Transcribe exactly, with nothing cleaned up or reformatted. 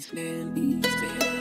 Feliz, feliz, feliz.